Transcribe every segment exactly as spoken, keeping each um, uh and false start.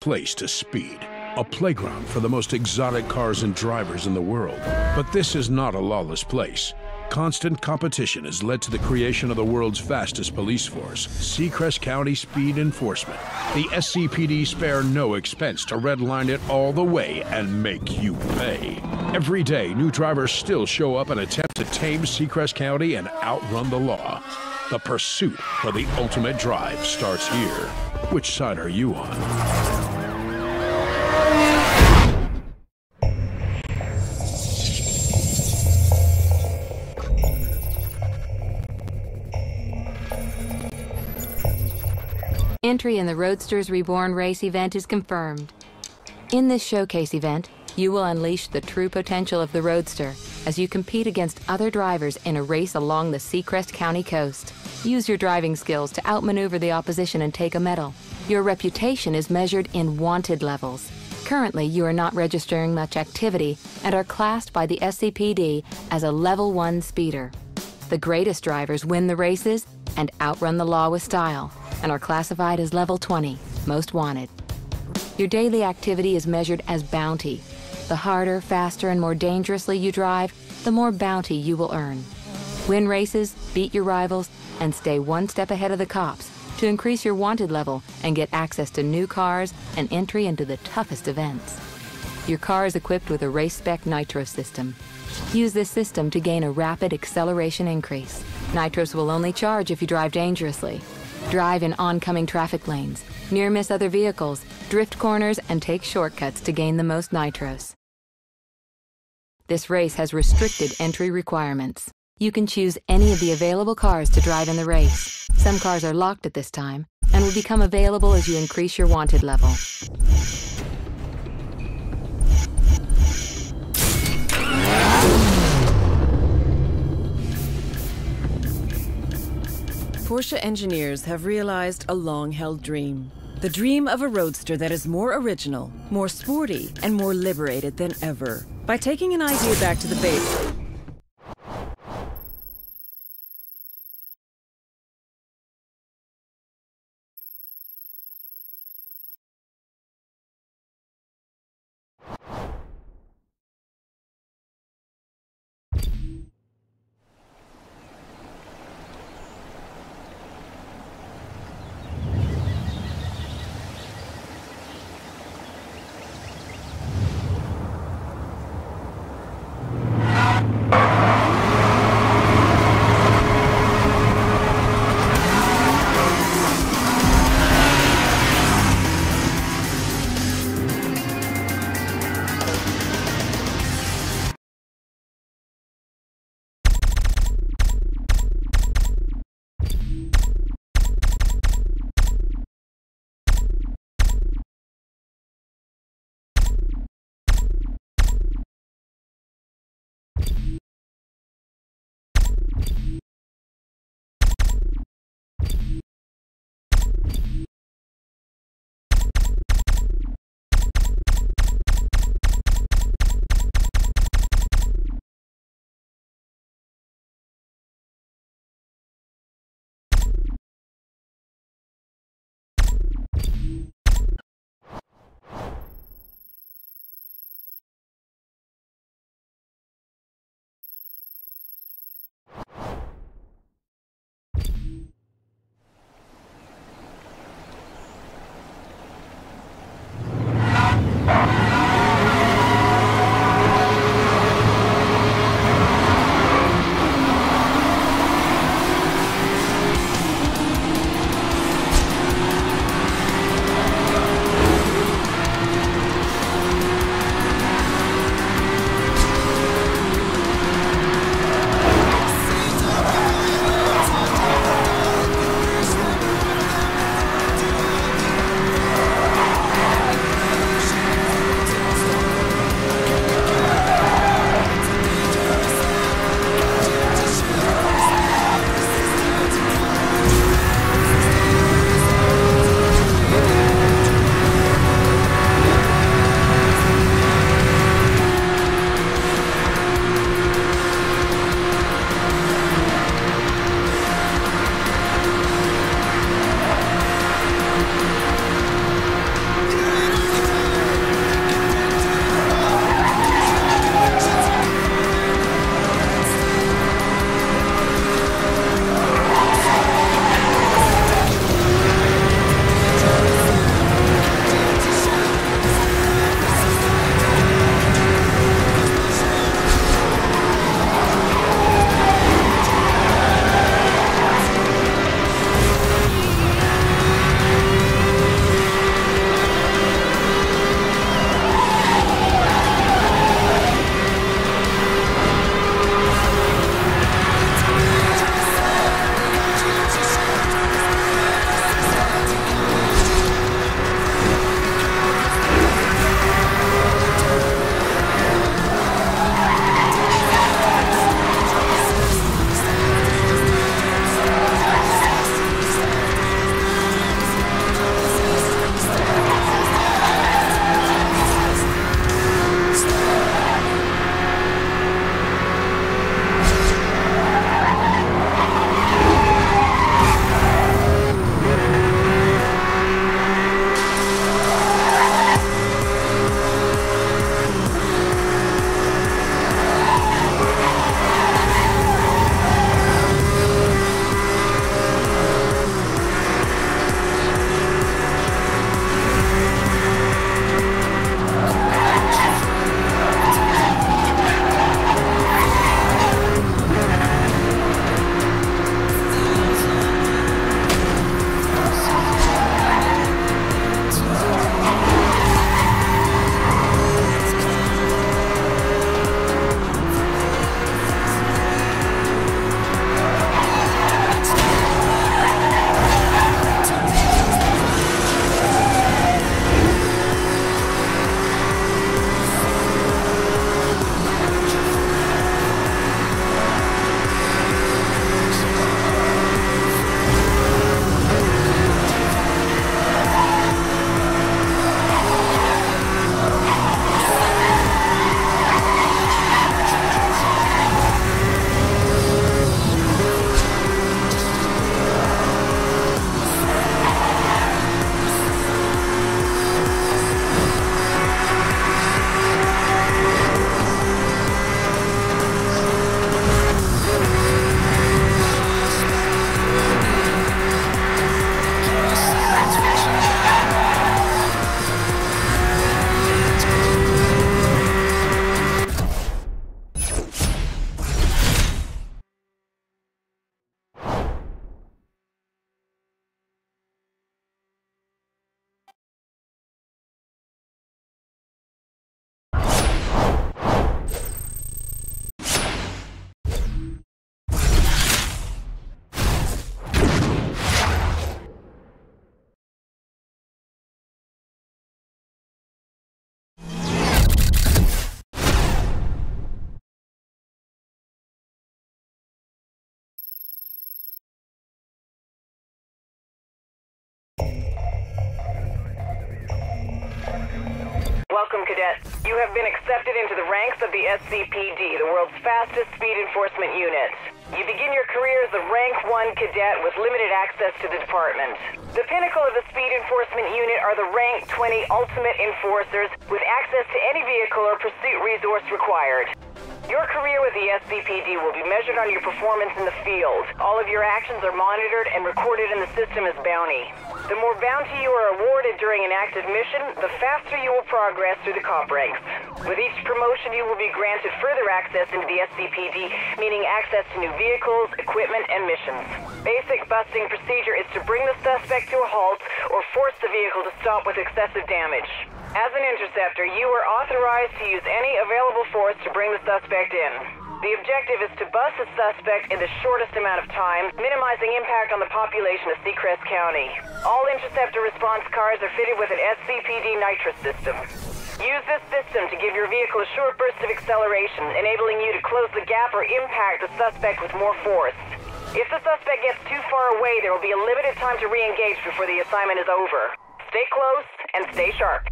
Place to speed, a playground for the most exotic cars and drivers in the world. But this is not a lawless place. Constant competition has led to the creation of the world's fastest police force, Seacrest County Speed Enforcement. The S C P D spare no expense to redline it all the way and make you pay. Every day, new drivers still show up and attempt to tame Seacrest County and outrun the law. The pursuit for the ultimate drive starts here. Which side are you on? Entry in the Roadsters Reborn race event is confirmed. In this showcase event, you will unleash the true potential of the Roadster as you compete against other drivers in a race along the Seacrest County coast. Use your driving skills to outmaneuver the opposition and take a medal. Your reputation is measured in wanted levels. Currently, you are not registering much activity and are classed by the S C P D as a level one speeder. The greatest drivers win the races and outrun the law with style, and are classified as level twenty, most wanted. Your daily activity is measured as bounty. The harder, faster, and more dangerously you drive, the more bounty you will earn. Win races, beat your rivals, and stay one step ahead of the cops to increase your wanted level and get access to new cars and entry into the toughest events. Your car is equipped with a race spec nitro system. Use this system to gain a rapid acceleration increase. Nitros will only charge if you drive dangerously. Drive in oncoming traffic lanes, near-miss other vehicles, drift corners, and take shortcuts to gain the most nitros. This race has restricted entry requirements. You can choose any of the available cars to drive in the race. Some cars are locked at this time and will become available as you increase your wanted level. Porsche engineers have realized a long-held dream. The dream of a roadster that is more original, more sporty, and more liberated than ever. By taking an idea back to the base. Yeah. Welcome, Cadet. You have been accepted into the ranks of the S C P D, the world's fastest speed enforcement unit. You begin your career as a rank one cadet with limited access to the department. The pinnacle of the speed enforcement unit are the rank twenty ultimate enforcers with access to any vehicle or pursuit resource required. Your career with the S C P D will be measured on your performance in the field. All of your actions are monitored and recorded in the system as bounty. The more bounty you are awarded during an active mission, the faster you will progress through the cop ranks. With each promotion, you will be granted further access into the S C P D, meaning access to new vehicles, equipment, and missions. Basic busting procedure is to bring the suspect to a halt or force the vehicle to stop with excessive damage. As an interceptor, you are authorized to use any available force to bring the suspect in. The objective is to bust the suspect in the shortest amount of time, minimizing impact on the population of Seacrest County. All interceptor response cars are fitted with an S C P D nitrous system. Use this system to give your vehicle a short burst of acceleration, enabling you to close the gap or impact the suspect with more force. If the suspect gets too far away, there will be a limited time to re-engage before the assignment is over. Stay close and stay sharp.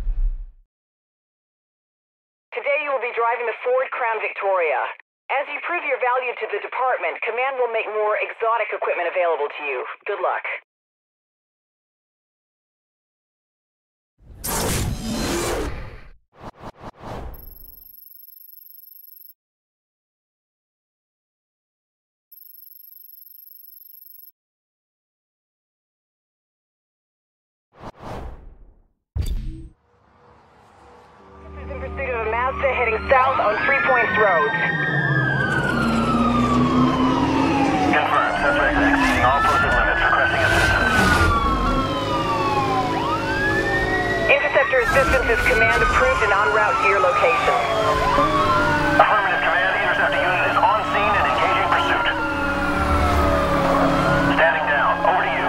Today you will be driving the Ford Crown Victoria. As you prove your value to the department, Command will make more exotic equipment available to you. Good luck. Heading south on Three Points Road. Confirmed. Suspect exceeding all posted limits. Requesting assistance. Interceptor assistance is command approved and en route to your location. Affirmative, Command. The interceptor unit is on scene and engaging pursuit. Standing down. Over to you.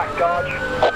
Black Dodge.